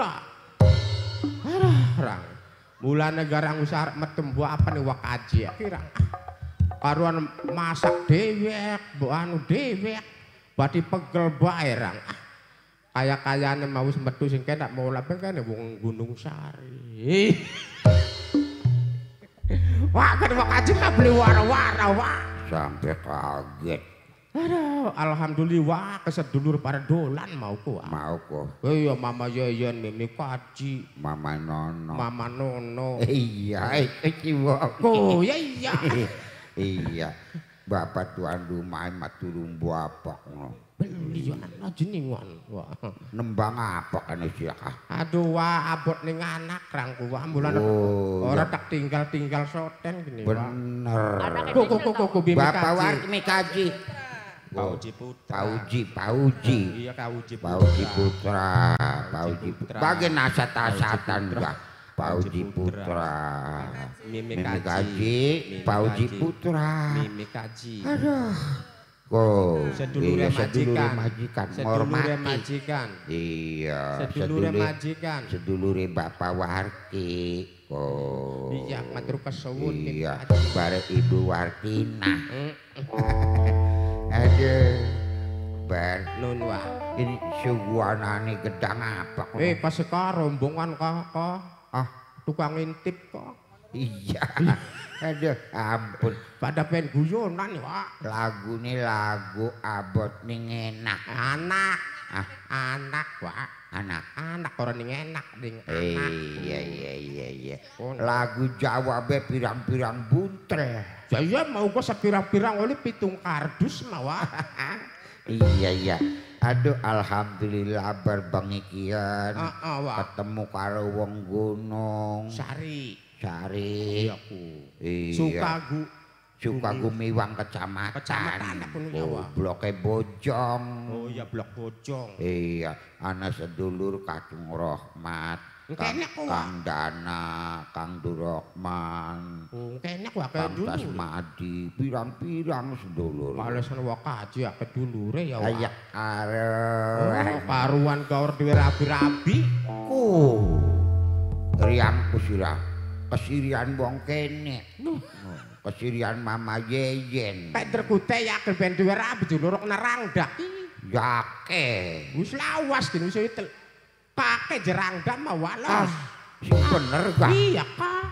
Madura. Arah rang. Mulane garang usah metembu apa nih wakaji akhirnya. Karuan masak dewek, buanu dewek, badi pegel baerang. Kaya-kayaan yang mau semetu sing kenak mau lapeng kan ya wong Gunungsari. Wah kan wakaji nggak beli wara-wara wah. Sampai kaget. Aduh, alhamdulillah kesedulur pada dolan mau ku. Mau ku. Iya mama Yoyon mimi kaji. Mama Nono. Mama Nono. Iya, kiwaku. Iya, iya. Iya. Bapak tuan rumah mat turun buapak no. Belian aja ninguan. Nembang apa kan siapa? Aduh, wah abot ning anak rangku ambulan. Orang tak tinggal soten gini. Bener. Kok bapak warmi kaji. Pauji Putra. Pauji. Iya Kauji Putra. Pauji Putra. Bagian asat-asatan juga. Pauji Putra. Mimik Kaji. Pauji Putra. Mimik Kaji. Aduh. Oh, sedulure majikan. Sedulure majikan. Iya. Sedulure majikan. Sedulure Bapak Warti. Oh. Iya, matur kesuwun. Iya. Bare Ibu Wartina. Aduh, ber nunwa ini suguhanane gedang apa kok? Pas seka rombongan kok, tukang intip kok. Iya, aduh, ampun. Pada pengen guyonan ya. Lagu nih lagu abot nih enak. Anak wak. Anak orang nih enak ding. Iya. Lagu Jawa be pirang-pirang buntel. Saya mau gua sepirang-pirang oleh pitung kardus mawa. Iya. Aduh, alhamdulillah berbengikian. Ketemu karo wong gunung. Sari. Iya ku. Sukagu Miwang kecamatan. Bloke Bojong. Oh iya blok Bojong. Iya, ana sedulur Kakung Rohmat. Kang Dana, Kang Durokman, Kang Tasmadi, pirang-pirang sedulur. Malesan wakaji apa dulure ya wak. Ayak areh. Paruan gaur duwe rabi-rabi. Riang kusirah. Kesirian wong kene. Kesirian mama Yeyen. Pek terkutai ya keben duwe rabi dulurok narangdak. Yake. Wis lawas gini wis itel. Pakai jerangga mau walas. Bener gak? Iya kak.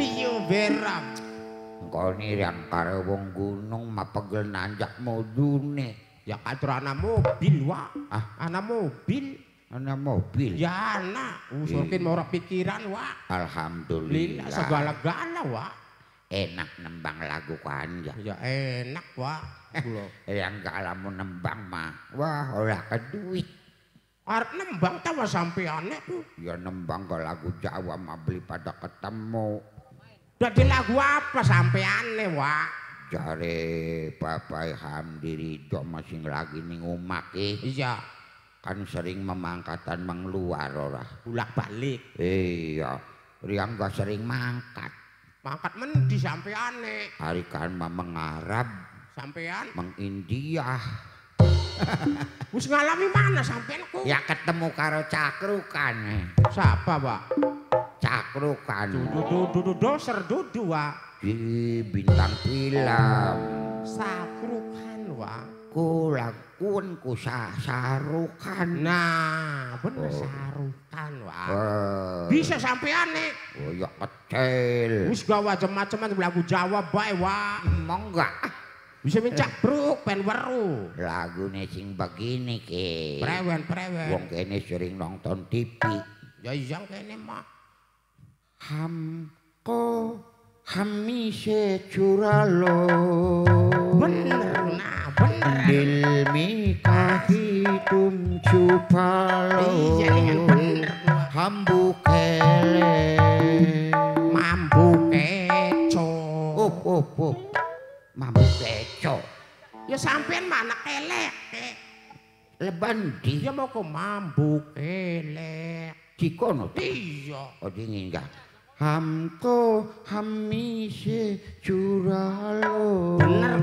Iya berang. Engkau ini yang karo wong gunung ma pegel nanjak modune. Ya kadur anak mobil wak. Anak mobil? Ya anak. Usurkin morak pikiran wak. Alhamdulillah. Segala-gala wak. Enak nembang lagu kan ya. Ya enak wak. Yang gak alamu nembang mah. Wah olah ke duit. Arep nembang tawa sampeane ku. Ya nembang ke lagu Jawa mah beli pada ketemu. Dadi lagu apa sampeane, Wak? Jare Bapak Hamdi Ridho masing lagi ning omah iki. Iya. Kan sering memangkatan mengluar ora. Bulak balik. Iya. Riang gak sering mangkat. Mangkat mendi sampeane. Hari kan mah mengarab. Sampean mengindiah. Wis ngalami mana sampeanku? Ya ketemu karo cakrukan. Siapa, Pak? Cakrukan. Doser dudu, Wak. Di bintang film. Cakrukan, Wak. Ku sarukan. Nah, bener sarukan, Wak. Bisa sampeane. Oh, ya kecil. Wis gawa macam-macam lagu Jawa bae, Wak. Emang enggak? Bisa mencak bruk, pen weru. Lagu nih sing begini ke. Prewen. Wong kene sering nonton TV. Ya yang kene mah. Hamko hamise curalo. Bener. Dilmi kahitum cupalo. Iya dengan bener. Hambukele. Mambu keco. Up. Mampu keco. Ya sampean mana kelek. Leban di. Ya mau ke mampu kelek. Cikono. Iya. Oh dingin gak. Hamko hamise curalo. Bener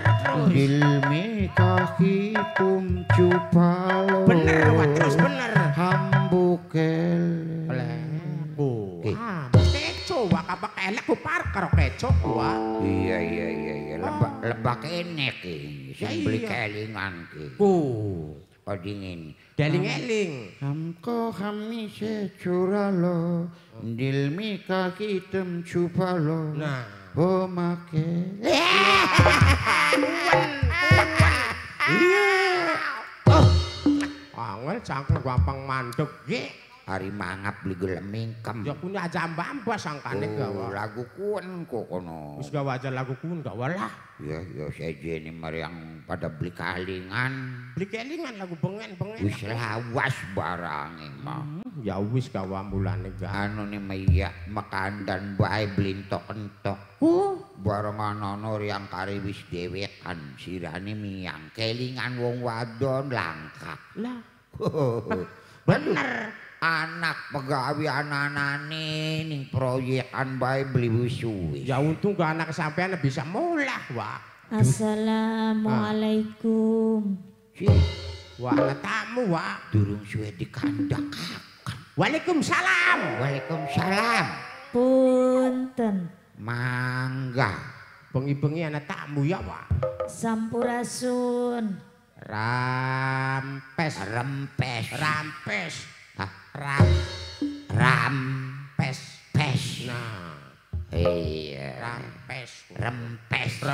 terus. Dilmi kahitum cupalo. Bener terus. Jawa. Iya. Lebak enek iki. Sing beli kelingan iki. Odingin. Deling-eling. Hamko hamise curalo, dilmi kaki tem cupalo. Nah, oh make. Iya. Oh. Angel cangkul gampang mandeg iki. Hari mangap beli gelem mingkem. Ya punya aja mbak sangkane gawa. Lagu kuwen kok kono. Wis gawa aja lagu kuwen gak walah. Ya sejene mariang pada beli kalingan. Beli kelingan lagu bengen-bengen. Wis lawas barang mah. Ya wis gawa mulane gawa. Anu ne meya mekandan bae blintok-entok. Bareng ana yang kare wis dhewekan sirane miyang kelingan wong wadon langka. Lah. Bener. Anak pegawe ananane ning proyekan bae beli wis. Ya untung gak anak sampean bisa mulah, Wak. Assalamualaikum. Wah, tamu, Wak. Durung suwe dikandhakaken. Waalaikumsalam. Waalaikumsalam. Punten. Mangga. Bengi-bengi ana tamu ya, Wak. Sampurasun. Rampes, rempes, rampes. Rampes. Nah. Iya. Rampes.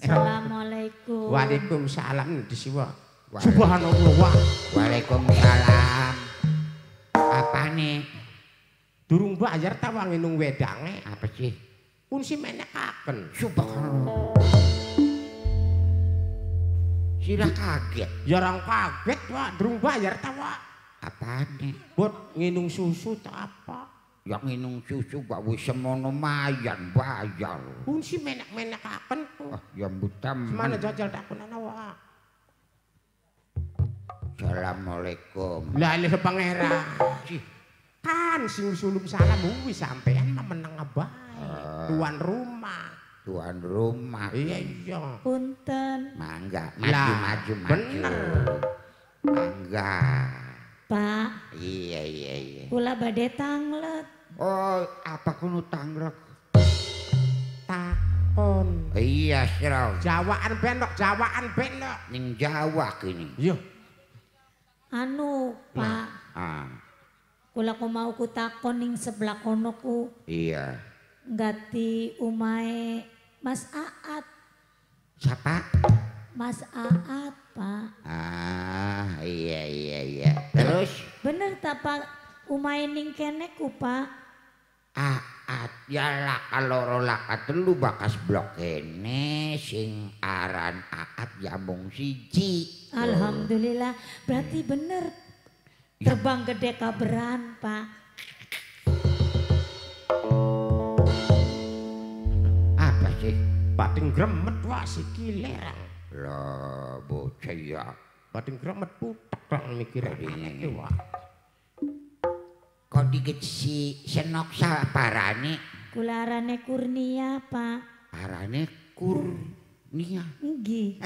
Assalamualaikum. Waalaikumsalam disiwa. Subhanallah. Waalaikumsalam. Apane? Durung bayar ta wong nung wedange. Apa sih? Unsi menekaken. Subhanallah. Sira kaget. Ya orang kaget, Wak. Durung bayar ta, Wak. Apane? Bot nginum susu ta apa? Ya minum susu gak wis semono mayan bayar. Unsi menak-menakaken kok. Ah, ya mbutam. Semana jajal takonana wae. Assalamualaikum. Lah le pangeran. Kan sing sulung salam kuwi sampean meneng bae. Tuan rumah. Iya. Punten. Mangga, maju. Bener. Mangga. Pak. Iya. Kula badhe tanglet. Oh, apa kuno tanglek? Takon. Iya, sira. Jawaan benok. Ning Jawa kene. Iya. Anu, Pak. Nah. Kula ku mau ku takon ning sebelah kono ku. Iya. Ngati umahe Mas Aat. Siapa? Mas Aat, Pak. Ah, iya. Terus? Bener tak, Pak? Umai ning kene ku, Pak. Aat, yalah kaloro laka telu bakas blok kene sing aran Aat jambung siji. Alhamdulillah, berarti bener. Terbang gede kaberan, Pak. Apa sih? Pating gremet, Wak, sikilerang. Lah bocah ya pating kremet putak tak mikir iki Wak. Kok digeci senok saparane? Kula arane Kurnia, Pak. Arane Kurnia. Nggih.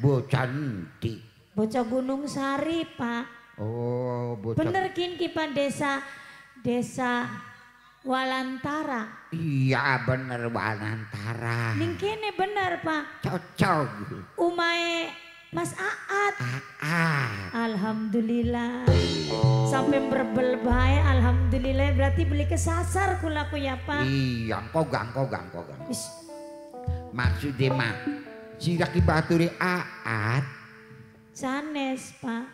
Bocah endi? Bocah Gunungsari, Pak. Oh, bocah. Bener kin ki Pak desa Wanantara. Iya bener Wanantara. Ning kene bener, Pak. Cocok. Umae Mas Aat. Alhamdulillah. Sampai berbel bae alhamdulillah berarti beli kesasar kulaku ya, Pak. Iya, kogang. Wis. Maksude mah sing lagi baturi Aat. Sanes, Pak.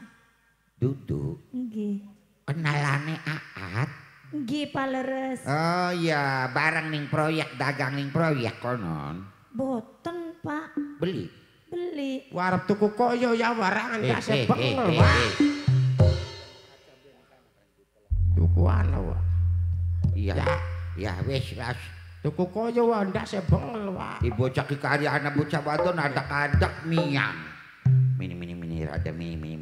Duduk. Nggih. Kenalane Aat. Nggih Pak leres. Oh iya, barang ning proyek dagang ning proyek konon. Boten, Pak. Beli. Warep tuku koyo ya warangan kasep bekel, Pak. Tuku ana, Pak. Iya, wis ras. Tuku koyo wae ndak sebengel, Pak. Di bocah dikari ana bocah wadon adak-adak miyang. Mini rada mini.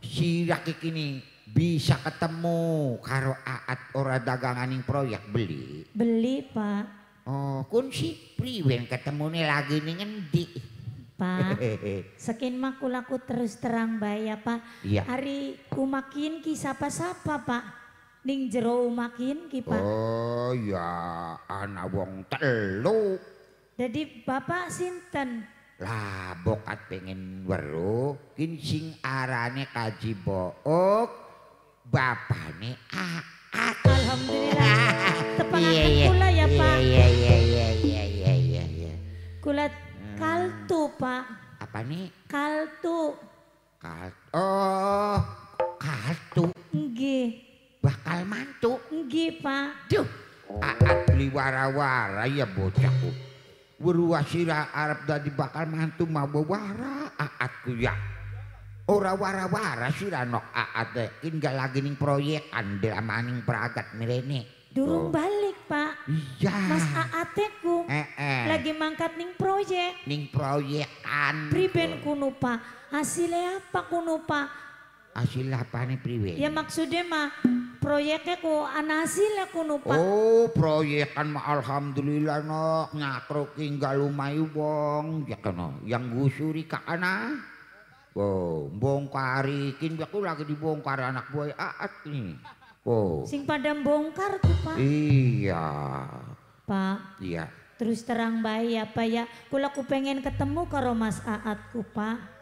Sirak iki ni bisa ketemu karo Aat ora dagangan ning proyek beli Pak. Oh kunci priwen ketemune lagi ning endi Pak? Saking makulaku terus terang bae ya Pak. Hari kumakin ki sapa-sapa Pak Ning jero makin ki Pak. Oh ya ana wong telu. Jadi bapak sinten? Lah bokat pengen weruh kin sing arane Kaji Book bapane Aat. Alhamdulillah. Tepangaken kula ya Pak. Iya. Kula kaltu Pak. Apa nih? Kaltu. Oh, kaltu. Nggih. Bakal mantu. Nggih, Pak. Duh, Aat liwara-wara ya bocahku. Weruwasira arep dadi bakal mantu mawa wara Aatku ya. Ora wara-wara sira nok Aat enggal lagi ning proyek andelamaning pragat mirene. Durung balik Pak. Iya. Mas Aateku lagi mangkat ning proyek. Ning proyekan. Priben kuno Pak. Hasilnya apa kuno Pak? Hasil apa nih priben? Ya maksudnya mah proyeknya ku ana hasilnya kuno Pak. Oh proyekan mah alhamdulillah nok nyakruk hingga lumayu bong. Ya kena yang gusuri kak ana. Oh bongkari kin aku lagi dibongkar anak buah Aat nih. Oh. Sing pada bongkar tuh Pak. Iya. Pak. Iya. Terus terang bae ya Pak ya. Kula ku pengen ketemu karo Mas Aatku Pak.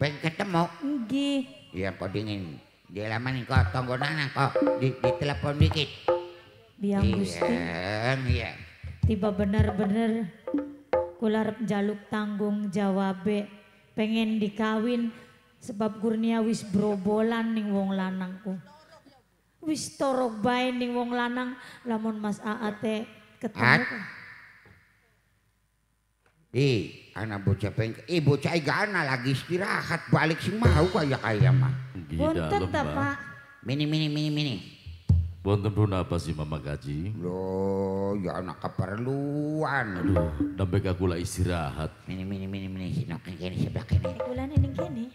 Pengen ketemu? Nggih. Iya kok dingin. Di alaman kok tonggonan kok di telepon dikit. Biang Gusti. Iya. Tiba bener-bener kula arep njaluk tanggung jawabe. Pengen dikawin sebab kurnia wis brobolan ning wong lanangku. Wis torok bae ning wong lanang lamun Mas Aate ketemu. Anak bocah pengke. Bocah igana lagi istirahat balik sing mau kaya mah. Wonten ta Pak? Mini. Wonten punapa sih Mama Kaji? Loh, ya anak keperluan. Aduh, dambek aku lah istirahat. Mini sinok kene sebelah kene. Kulane ning kene.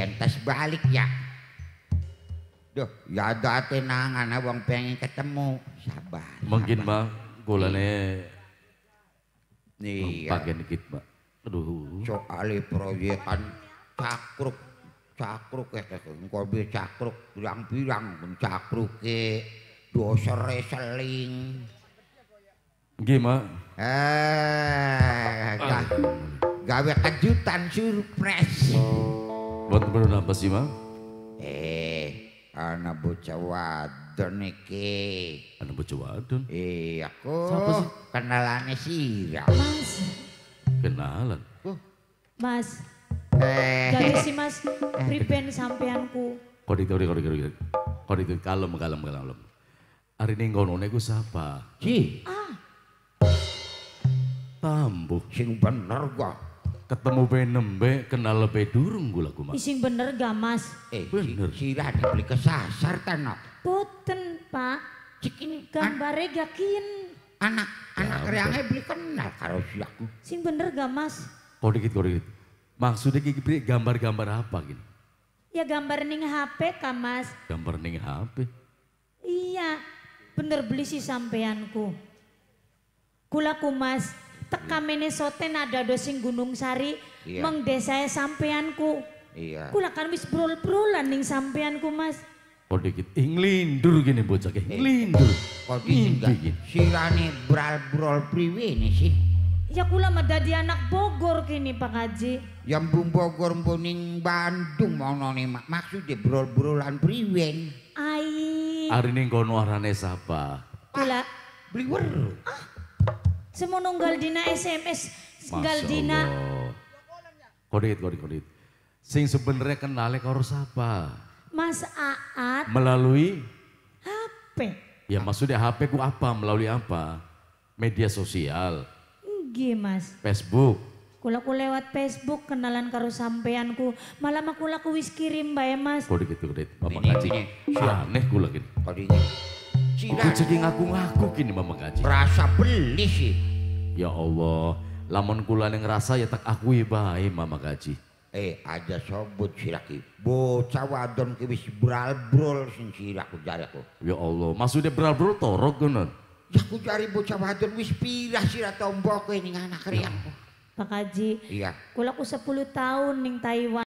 Entas balik ya. Duh, ya ada tenangan abang pengen ketemu. Sabar. Mungkin Bang, kulane nih bagian dikit, Pak. Aduh. Soale proyekan cakruk ngombe cakruk bilang cakruke dosere seling. Nggih, Mak. Gawe kejutan surprise. Buat bener apa sih, Bang? Anak bocah wadon iki. Anak bocah wadon? Iya kok. Siapa sih? Kenalannya sirah. Mas. Kenalan? Mas. Jadi sih Mas, priben sampeanku. Kodi kalem. Hari ini ngonone ku siapa? Si. Tambuh. Sing bener gua. Ketemu benembe kenal lebih durung gula kuma. Ising bener gak Mas? Bener. Sirah dibeli kesasar tanok. Boten Pak. Cik ini gambare gakin. Anak reangnya beli kenal karo siaku. Sing bener gak Mas? Kau dikit. Maksudnya beli gambar-gambar apa gini? Ya gambar ning HP kak Mas. Gambar ning HP? Iya. Bener beli si sampeanku. Kulaku Mas. Teka Minnesoten ada dosing Gunungsari mengdesai sampeanku. Iya. Kula kan wis brol-brolan ning sampeanku Mas. Kok dikit inglindur gini bocah ke inglindur. Kok dikit silane brol-brol priwe ini sih. Ya kula mah dadi anak Bogor gini Pak Haji. Yang mbung Bogor mbuning Bandung ono ne maksud e brol-brolan priwen. Ai. Ari ning kono arane sapa? Kula beli weruh. Semua nunggal dina SMS, nunggal dina. Kodit. Sing sebenarnya kenalnya karo sapa? Mas Aat. Melalui? HP. Ya maksudnya HP ku apa? Melalui apa? Media sosial. Nggih Mas. Facebook. Kula ku lewat Facebook kenalan karo sampeanku. Malam aku laku wis kirim bae Mas. Kodit. Mama Kaji. Aneh kula gini. Kodit. Kok jadi ngaku-ngaku gini Mama Kaji? Rasa beli sih. Ya Allah, lamun kula yang ngerasa ya tak akui bae Mama Kaji. Aja sobut siraki. Bocah wadon ki wis bral-brol sing siraku jariku. Ya Allah, maksudnya bral-brol torok ngono. Ya ku cari bocah wadon wis pirah sira tomboke ning anak riangku. Pak Kaji. Iya. Kula ku 10 tahun ning Taiwan.